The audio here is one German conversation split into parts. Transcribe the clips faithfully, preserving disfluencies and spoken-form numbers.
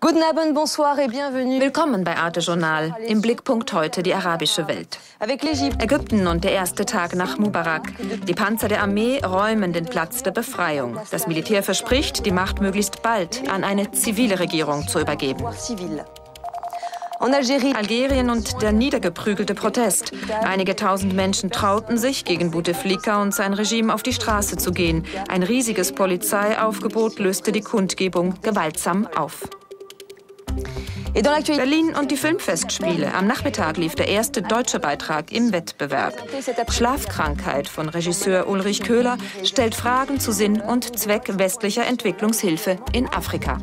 Guten Abend, bonsoir et bienvenue. Willkommen bei Arte Journal. Im Blickpunkt heute die arabische Welt. Ägypten und der erste Tag nach Mubarak. Die Panzer der Armee räumen den Platz der Befreiung. Das Militär verspricht, die Macht möglichst bald an eine zivile Regierung zu übergeben. Algerien und der niedergeprügelte Protest. Einige tausend Menschen trauten sich, gegen Bouteflika und sein Regime auf die Straße zu gehen. Ein riesiges Polizeiaufgebot löste die Kundgebung gewaltsam auf. Berlin und die Filmfestspiele. Am Nachmittag lief der erste deutsche Beitrag im Wettbewerb. Schlafkrankheit von Regisseur Ulrich Köhler stellt Fragen zu Sinn und Zweck westlicher Entwicklungshilfe in Afrika.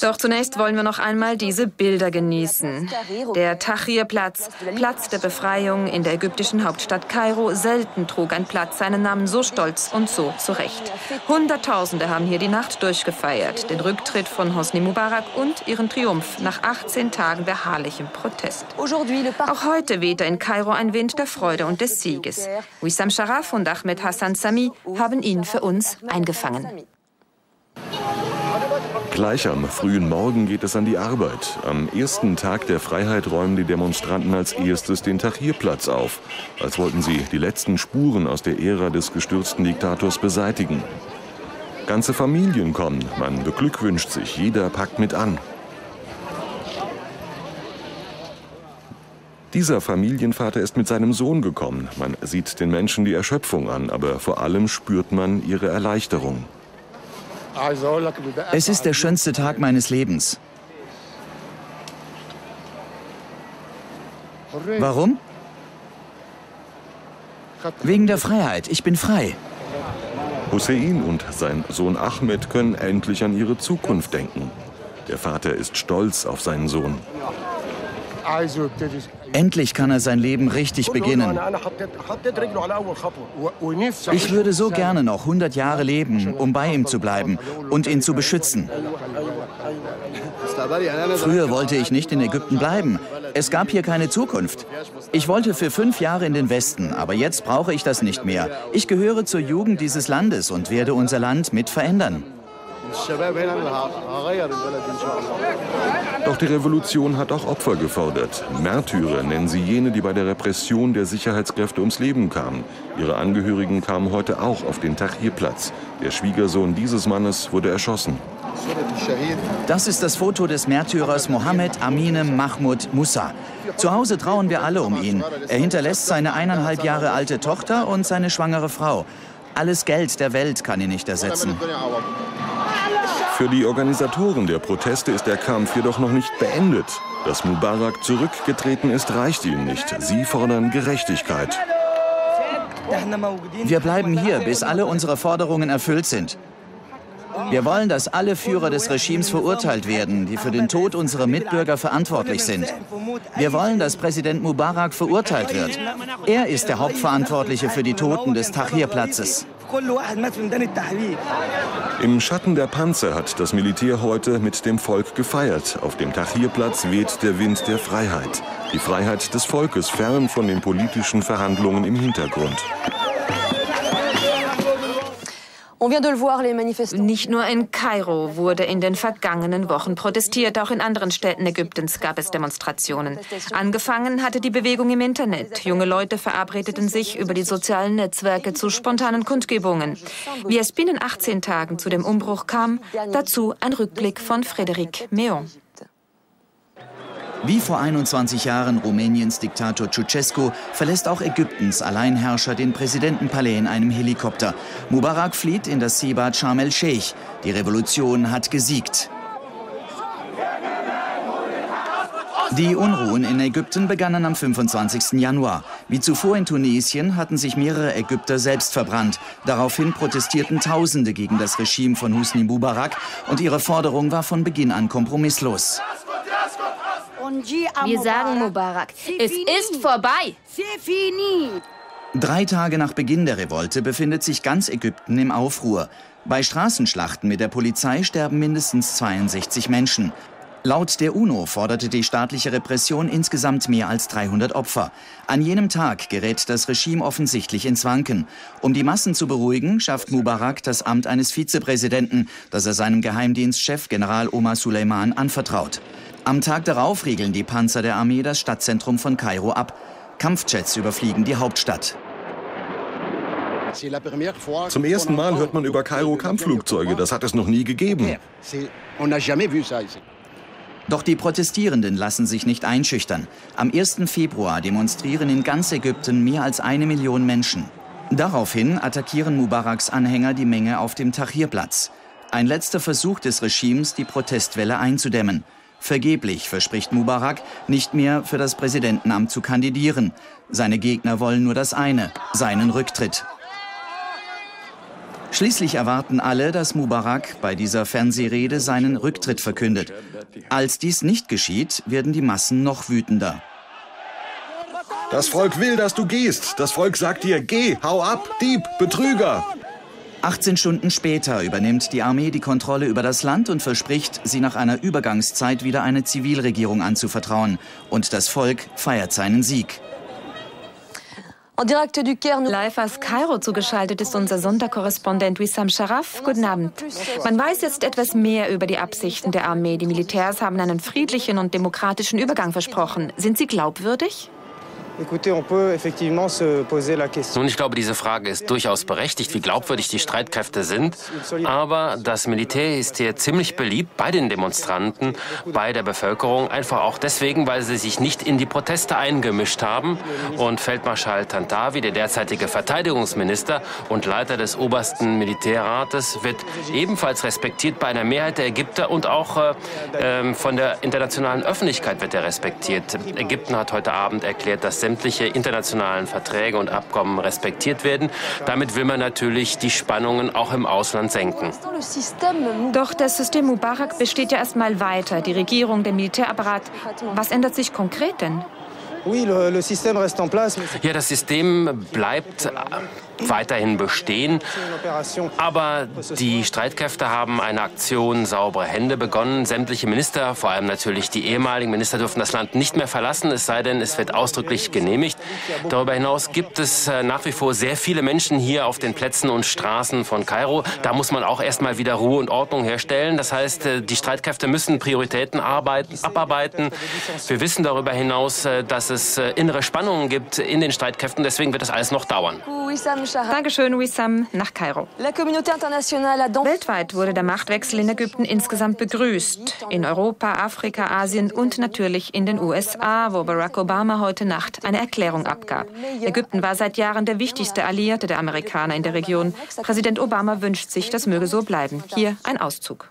Doch zunächst wollen wir noch einmal diese Bilder genießen. Der Tahrir-Platz, Platz der Befreiung in der ägyptischen Hauptstadt Kairo. Selten trug ein Platz seinen Namen so stolz und so zurecht. Hunderttausende haben hier die Nacht durchgefeiert, den Rücktritt von Hosni Mubarak und ihren Triumph nach achtzehn Tagen beharrlichem Protest. Auch heute wehte in Kairo ein Wind der Freude und des Sieges. Wissam Sharaf und Ahmed Hassan Sami haben ihn für uns eingefangen. Gleich am frühen Morgen geht es an die Arbeit. Am ersten Tag der Freiheit räumen die Demonstranten als erstes den Tahrir-Platz auf, als wollten sie die letzten Spuren aus der Ära des gestürzten Diktators beseitigen. Ganze Familien kommen, man beglückwünscht sich, jeder packt mit an. Dieser Familienvater ist mit seinem Sohn gekommen. Man sieht den Menschen die Erschöpfung an, aber vor allem spürt man ihre Erleichterung. Es ist der schönste Tag meines Lebens. Warum? Wegen der Freiheit. Ich bin frei. Hussein und sein Sohn Ahmed können endlich an ihre Zukunft denken. Der Vater ist stolz auf seinen Sohn. Endlich kann er sein Leben richtig beginnen. Ich würde so gerne noch hundert Jahre leben, um bei ihm zu bleiben und ihn zu beschützen. Früher wollte ich nicht in Ägypten bleiben. Es gab hier keine Zukunft. Ich wollte für fünf Jahre in den Westen, aber jetzt brauche ich das nicht mehr. Ich gehöre zur Jugend dieses Landes und werde unser Land mit verändern. Doch die Revolution hat auch Opfer gefordert. Märtyrer nennen sie jene, die bei der Repression der Sicherheitskräfte ums Leben kamen. Ihre Angehörigen kamen heute auch auf den Tahrir-Platz. Der Schwiegersohn dieses Mannes wurde erschossen. Das ist das Foto des Märtyrers Mohammed Amine Mahmoud Musa. Zu Hause trauern wir alle um ihn. Er hinterlässt seine eineinhalb Jahre alte Tochter und seine schwangere Frau. Alles Geld der Welt kann ihn nicht ersetzen. Für die Organisatoren der Proteste ist der Kampf jedoch noch nicht beendet. Dass Mubarak zurückgetreten ist, reicht ihnen nicht. Sie fordern Gerechtigkeit. Wir bleiben hier, bis alle unsere Forderungen erfüllt sind. Wir wollen, dass alle Führer des Regimes verurteilt werden, die für den Tod unserer Mitbürger verantwortlich sind. Wir wollen, dass Präsident Mubarak verurteilt wird. Er ist der Hauptverantwortliche für die Toten des Tahrir-Platzes. Im Schatten der Panzer hat das Militär heute mit dem Volk gefeiert. Auf dem Tahrir-Platz weht der Wind der Freiheit. Die Freiheit des Volkes fern von den politischen Verhandlungen im Hintergrund. Nicht nur in Kairo wurde in den vergangenen Wochen protestiert, auch in anderen Städten Ägyptens gab es Demonstrationen. Angefangen hatte die Bewegung im Internet. Junge Leute verabredeten sich über die sozialen Netzwerke zu spontanen Kundgebungen. Wie es binnen achtzehn Tagen zu dem Umbruch kam, dazu ein Rückblick von Frédéric Méon. Wie vor einundzwanzig Jahren Rumäniens Diktator Ceausescu verlässt auch Ägyptens Alleinherrscher den Präsidentenpalais in einem Helikopter. Mubarak flieht in das Seebad Sharm el-Sheikh. Die Revolution hat gesiegt. Die Unruhen in Ägypten begannen am fünfundzwanzigsten Januar. Wie zuvor in Tunesien hatten sich mehrere Ägypter selbst verbrannt. Daraufhin protestierten Tausende gegen das Regime von Hosni Mubarak und ihre Forderung war von Beginn an kompromisslos. Wir sagen Mubarak, es ist vorbei. Drei Tage nach Beginn der Revolte befindet sich ganz Ägypten im Aufruhr. Bei Straßenschlachten mit der Polizei sterben mindestens zweiundsechzig Menschen. Laut der UNO forderte die staatliche Repression insgesamt mehr als dreihundert Opfer. An jenem Tag gerät das Regime offensichtlich ins Wanken. Um die Massen zu beruhigen, schafft Mubarak das Amt eines Vizepräsidenten, das er seinem Geheimdienstchef General Omar Suleiman anvertraut. Am Tag darauf riegeln die Panzer der Armee das Stadtzentrum von Kairo ab. Kampfjets überfliegen die Hauptstadt. Zum ersten Mal hört man über Kairo Kampfflugzeuge. Das hat es noch nie gegeben. Doch die Protestierenden lassen sich nicht einschüchtern. Am ersten Februar demonstrieren in ganz Ägypten mehr als eine Million Menschen. Daraufhin attackieren Mubaraks Anhänger die Menge auf dem Tahrir-Platz. Ein letzter Versuch des Regimes, die Protestwelle einzudämmen. Vergeblich verspricht Mubarak, nicht mehr für das Präsidentenamt zu kandidieren. Seine Gegner wollen nur das eine, seinen Rücktritt. Schließlich erwarten alle, dass Mubarak bei dieser Fernsehrede seinen Rücktritt verkündet. Als dies nicht geschieht, werden die Massen noch wütender. Das Volk will, dass du gehst. Das Volk sagt dir, geh, hau ab, Dieb, Betrüger. achtzehn Stunden später übernimmt die Armee die Kontrolle über das Land und verspricht, sie nach einer Übergangszeit wieder eine Zivilregierung anzuvertrauen. Und das Volk feiert seinen Sieg. Live aus Kairo zugeschaltet ist unser Sonderkorrespondent Wissam Sharaf. Guten Abend. Man weiß jetzt etwas mehr über die Absichten der Armee. Die Militärs haben einen friedlichen und demokratischen Übergang versprochen. Sind sie glaubwürdig? Nun, ich glaube, diese Frage ist durchaus berechtigt, wie glaubwürdig die Streitkräfte sind. Aber das Militär ist hier ziemlich beliebt bei den Demonstranten, bei der Bevölkerung. Einfach auch deswegen, weil sie sich nicht in die Proteste eingemischt haben. Und Feldmarschall Tantawi, der derzeitige Verteidigungsminister und Leiter des obersten Militärrates, wird ebenfalls respektiert bei einer Mehrheit der Ägypter. Und auch äh, von der internationalen Öffentlichkeit wird er respektiert. Ägypten hat heute Abend erklärt, dass sämtliche internationalen Verträge und Abkommen respektiert werden. Damit will man natürlich die Spannungen auch im Ausland senken. Doch das System Mubarak besteht ja erstmal weiter. Die Regierung, der Militärapparat. Was ändert sich konkret denn? Ja, das System bleibt weiterhin bestehen, aber die Streitkräfte haben eine Aktion Saubere Hände begonnen. Sämtliche Minister, vor allem natürlich die ehemaligen Minister, dürfen das Land nicht mehr verlassen, es sei denn, es wird ausdrücklich genehmigt. Darüber hinaus gibt es nach wie vor sehr viele Menschen hier auf den Plätzen und Straßen von Kairo. Da muss man auch erstmal wieder Ruhe und Ordnung herstellen. Das heißt, die Streitkräfte müssen Prioritäten arbeiten, abarbeiten. Wir wissen darüber hinaus, dass es innere Spannungen gibt in den Streitkräften, deswegen wird das alles noch dauern. Dankeschön, Wissam, nach Kairo. Weltweit wurde der Machtwechsel in Ägypten insgesamt begrüßt. In Europa, Afrika, Asien und natürlich in den U S A, wo Barack Obama heute Nacht eine Erklärung abgab. Ägypten war seit Jahren der wichtigste Alliierte der Amerikaner in der Region. Präsident Obama wünscht sich, das möge so bleiben. Hier ein Auszug.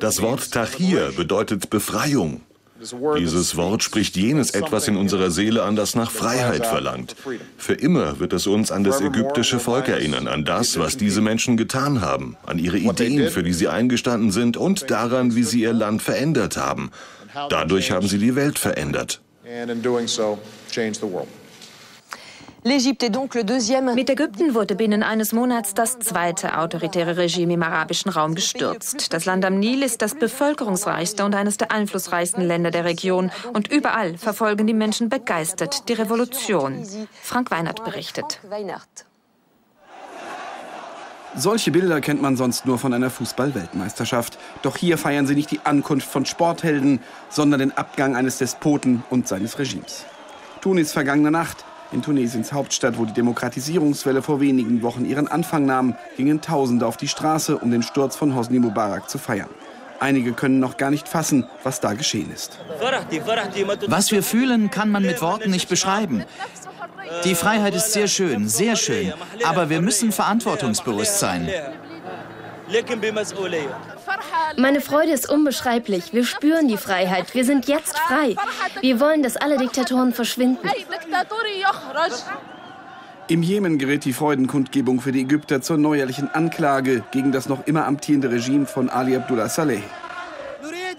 Das Wort Tahrir bedeutet Befreiung. Dieses Wort spricht jenes etwas in unserer Seele an, das nach Freiheit verlangt. Für immer wird es uns an das ägyptische Volk erinnern, an das, was diese Menschen getan haben, an ihre Ideen, für die sie eingestanden sind und daran, wie sie ihr Land verändert haben. Dadurch haben sie die Welt verändert. Mit Ägypten wurde binnen eines Monats das zweite autoritäre Regime im arabischen Raum gestürzt. Das Land am Nil ist das bevölkerungsreichste und eines der einflussreichsten Länder der Region. Und überall verfolgen die Menschen begeistert die Revolution. Frank Weinhardt berichtet. Solche Bilder kennt man sonst nur von einer Fußball-Weltmeisterschaft. Doch hier feiern sie nicht die Ankunft von Sporthelden, sondern den Abgang eines Despoten und seines Regimes. Tunis vergangene Nacht. In Tunesiens Hauptstadt, wo die Demokratisierungswelle vor wenigen Wochen ihren Anfang nahm, gingen Tausende auf die Straße, um den Sturz von Hosni Mubarak zu feiern. Einige können noch gar nicht fassen, was da geschehen ist. Was wir fühlen, kann man mit Worten nicht beschreiben. Die Freiheit ist sehr schön, sehr schön, aber wir müssen verantwortungsbewusst sein. Meine Freude ist unbeschreiblich. Wir spüren die Freiheit. Wir sind jetzt frei. Wir wollen, dass alle Diktatoren verschwinden. Im Jemen gerät die Freudenkundgebung für die Ägypter zur neuerlichen Anklage gegen das noch immer amtierende Regime von Ali Abdullah Saleh.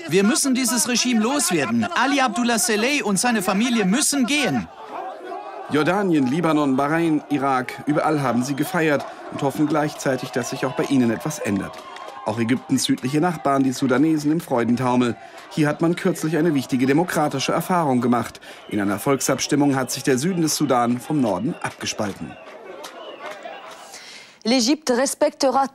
Wir müssen dieses Regime loswerden. Ali Abdullah Saleh und seine Familie müssen gehen. Jordanien, Libanon, Bahrain, Irak, überall haben sie gefeiert und hoffen gleichzeitig, dass sich auch bei ihnen etwas ändert. Auch Ägyptens südliche Nachbarn, die Sudanesen, im Freudentaumel. Hier hat man kürzlich eine wichtige demokratische Erfahrung gemacht. In einer Volksabstimmung hat sich der Süden des Sudan vom Norden abgespalten.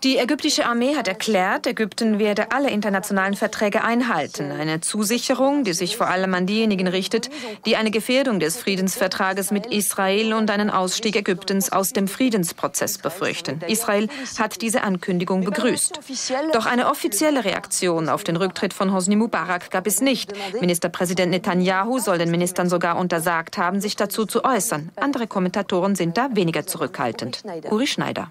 Die ägyptische Armee hat erklärt, Ägypten werde alle internationalen Verträge einhalten. Eine Zusicherung, die sich vor allem an diejenigen richtet, die eine Gefährdung des Friedensvertrages mit Israel und einen Ausstieg Ägyptens aus dem Friedensprozess befürchten. Israel hat diese Ankündigung begrüßt. Doch eine offizielle Reaktion auf den Rücktritt von Hosni Mubarak gab es nicht. Ministerpräsident Netanyahu soll den Ministern sogar untersagt haben, sich dazu zu äußern. Andere Kommentatoren sind da weniger zurückhaltend. Uri Schneider.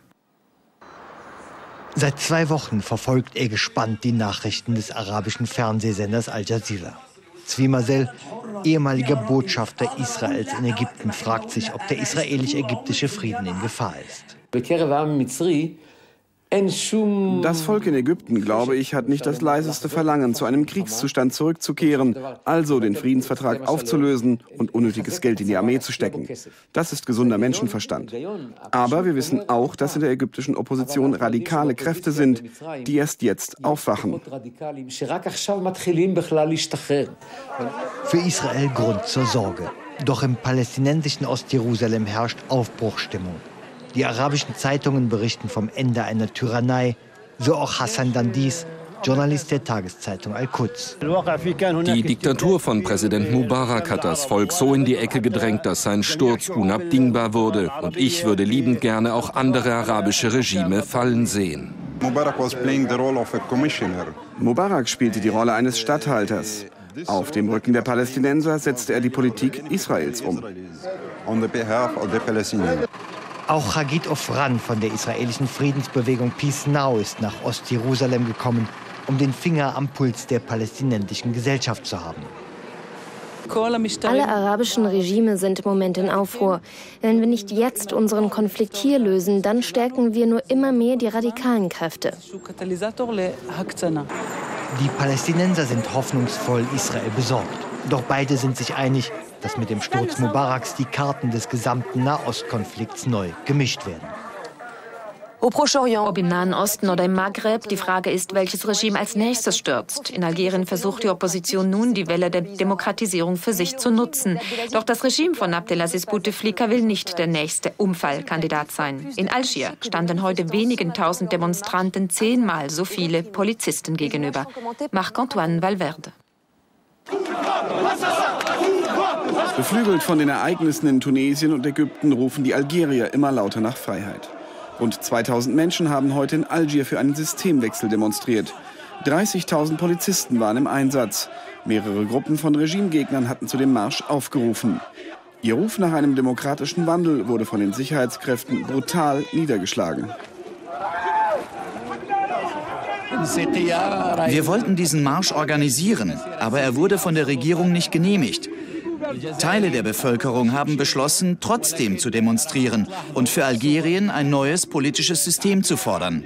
Seit zwei Wochen verfolgt er gespannt die Nachrichten des arabischen Fernsehsenders Al Jazeera. Zvi Mazel, ehemaliger Botschafter Israels in Ägypten, fragt sich, ob der israelisch-ägyptische Frieden in Gefahr ist. Das Volk in Ägypten, glaube ich, hat nicht das leiseste Verlangen, zu einem Kriegszustand zurückzukehren, also den Friedensvertrag aufzulösen und unnötiges Geld in die Armee zu stecken. Das ist gesunder Menschenverstand. Aber wir wissen auch, dass in der ägyptischen Opposition radikale Kräfte sind, die erst jetzt aufwachen. Für Israel Grund zur Sorge. Doch im palästinensischen Ostjerusalem herrscht Aufbruchsstimmung. Die arabischen Zeitungen berichten vom Ende einer Tyrannei, so auch Hassan Dandis, Journalist der Tageszeitung Al-Quds. Die Diktatur von Präsident Mubarak hat das Volk so in die Ecke gedrängt, dass sein Sturz unabdingbar wurde. Und ich würde liebend gerne auch andere arabische Regime fallen sehen. Mubarak spielte die Rolle eines Statthalters. Auf dem Rücken der Palästinenser setzte er die Politik Israels um. Auch Hagit Ofran von der israelischen Friedensbewegung Peace Now ist nach Ostjerusalem gekommen, um den Finger am Puls der palästinensischen Gesellschaft zu haben. Alle arabischen Regime sind im Moment in Aufruhr. Wenn wir nicht jetzt unseren Konflikt hier lösen, dann stärken wir nur immer mehr die radikalen Kräfte. Die Palästinenser sind hoffnungsvoll, Israel besorgt. Doch beide sind sich einig, dass mit dem Sturz Mubaraks die Karten des gesamten Nahostkonflikts neu gemischt werden. Ob im Nahen Osten oder im Maghreb, die Frage ist, welches Regime als nächstes stürzt. In Algerien versucht die Opposition nun, die Welle der Demokratisierung für sich zu nutzen. Doch das Regime von Abdelaziz Bouteflika will nicht der nächste Umfallkandidat sein. In Algier standen heute wenigen tausend Demonstranten zehnmal so viele Polizisten gegenüber. Marc-Antoine Valverde. Beflügelt von den Ereignissen in Tunesien und Ägypten rufen die Algerier immer lauter nach Freiheit. Rund zweitausend Menschen haben heute in Algier für einen Systemwechsel demonstriert. dreißigtausend Polizisten waren im Einsatz. Mehrere Gruppen von Regimegegnern hatten zu dem Marsch aufgerufen. Ihr Ruf nach einem demokratischen Wandel wurde von den Sicherheitskräften brutal niedergeschlagen. Wir wollten diesen Marsch organisieren, aber er wurde von der Regierung nicht genehmigt. Teile der Bevölkerung haben beschlossen, trotzdem zu demonstrieren und für Algerien ein neues politisches System zu fordern.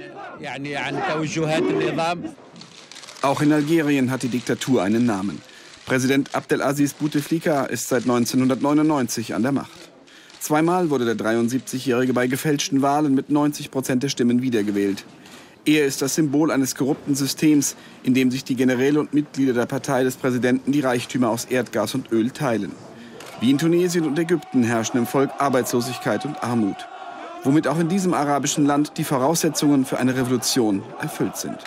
Auch in Algerien hat die Diktatur einen Namen. Präsident Abdelaziz Bouteflika ist seit neunzehnhundertneunundneunzig an der Macht. Zweimal wurde der dreiundsiebzigjährige bei gefälschten Wahlen mit neunzig Prozent der Stimmen wiedergewählt. Er ist das Symbol eines korrupten Systems, in dem sich die Generäle und Mitglieder der Partei des Präsidenten die Reichtümer aus Erdgas und Öl teilen. Wie in Tunesien und Ägypten herrschen im Volk Arbeitslosigkeit und Armut, womit auch in diesem arabischen Land die Voraussetzungen für eine Revolution erfüllt sind.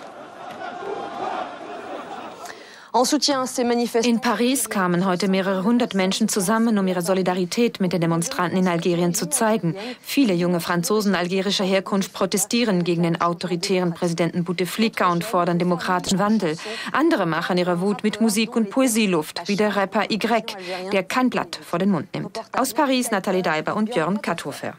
In Paris kamen heute mehrere hundert Menschen zusammen, um ihre Solidarität mit den Demonstranten in Algerien zu zeigen. Viele junge Franzosen algerischer Herkunft protestieren gegen den autoritären Präsidenten Bouteflika und fordern demokratischen Wandel. Andere machen ihre Wut mit Musik und Poesieluft, wie der Rapper Y, der kein Blatt vor den Mund nimmt. Aus Paris, Nathalie Daiba und Björn Kathofer.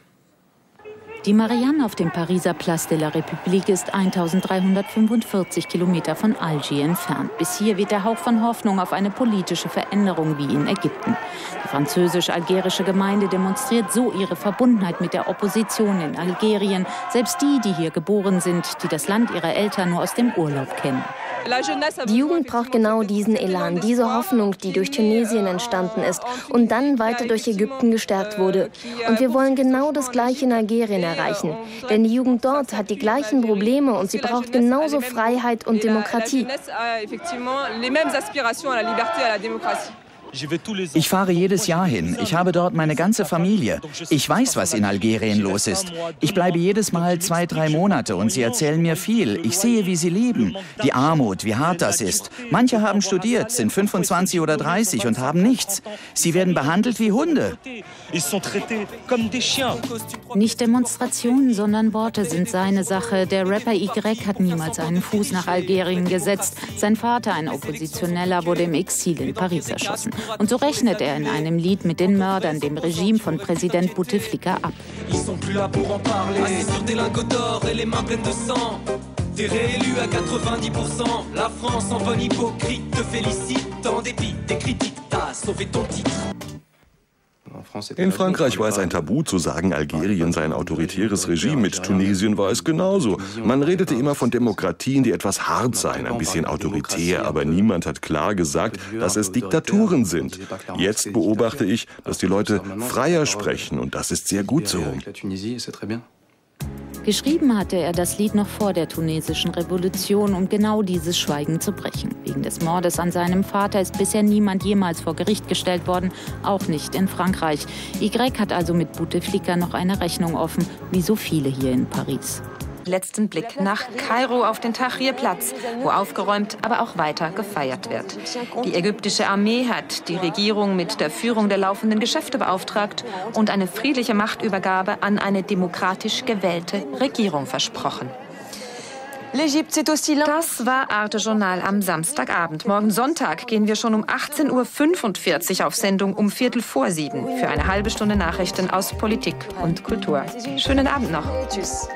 Die Marianne auf dem Pariser Place de la République ist eintausenddreihundertfünfundvierzig Kilometer von Algier entfernt. Bis hier weht der Hauch von Hoffnung auf eine politische Veränderung wie in Ägypten. Die französisch-algerische Gemeinde demonstriert so ihre Verbundenheit mit der Opposition in Algerien. Selbst die, die hier geboren sind, die das Land ihrer Eltern nur aus dem Urlaub kennen. Die Jugend braucht genau diesen Elan, diese Hoffnung, die durch Tunesien entstanden ist und dann weiter durch Ägypten gestärkt wurde. Und wir wollen genau das Gleiche in Algerien erreichen. Denn die Jugend dort hat die gleichen Probleme und sie braucht genauso Freiheit und Demokratie. Ich fahre jedes Jahr hin. Ich habe dort meine ganze Familie. Ich weiß, was in Algerien los ist. Ich bleibe jedes Mal zwei, drei Monate und sie erzählen mir viel. Ich sehe, wie sie leben. Die Armut, wie hart das ist. Manche haben studiert, sind fünfundzwanzig oder dreißig und haben nichts. Sie werden behandelt wie Hunde. Nicht Demonstrationen, sondern Worte sind seine Sache. Der Rapper Y hat niemals einen Fuß nach Algerien gesetzt. Sein Vater, ein Oppositioneller, wurde im Exil in Paris erschossen. Und so rechnet er in einem Lied mit den Mördern, dem Regime von Präsident Bouteflika, ab. In Frankreich war es ein Tabu zu sagen, Algerien sei ein autoritäres Regime. Mit Tunesien war es genauso. Man redete immer von Demokratien, die etwas hart seien, ein bisschen autoritär. Aber niemand hat klar gesagt, dass es Diktaturen sind. Jetzt beobachte ich, dass die Leute freier sprechen und das ist sehr gut so. Geschrieben hatte er das Lied noch vor der tunesischen Revolution, um genau dieses Schweigen zu brechen. Wegen des Mordes an seinem Vater ist bisher niemand jemals vor Gericht gestellt worden, auch nicht in Frankreich. Y hat also mit Bouteflika noch eine Rechnung offen, wie so viele hier in Paris. Letzten Blick nach Kairo auf den Tahrir-Platz, wo aufgeräumt, aber auch weiter gefeiert wird. Die ägyptische Armee hat die Regierung mit der Führung der laufenden Geschäfte beauftragt und eine friedliche Machtübergabe an eine demokratisch gewählte Regierung versprochen. Das war Arte Journal am Samstagabend. Morgen Sonntag gehen wir schon um achtzehn Uhr fünfundvierzig auf Sendung, um Viertel vor sieben, für eine halbe Stunde Nachrichten aus Politik und Kultur. Schönen Abend noch. Tschüss.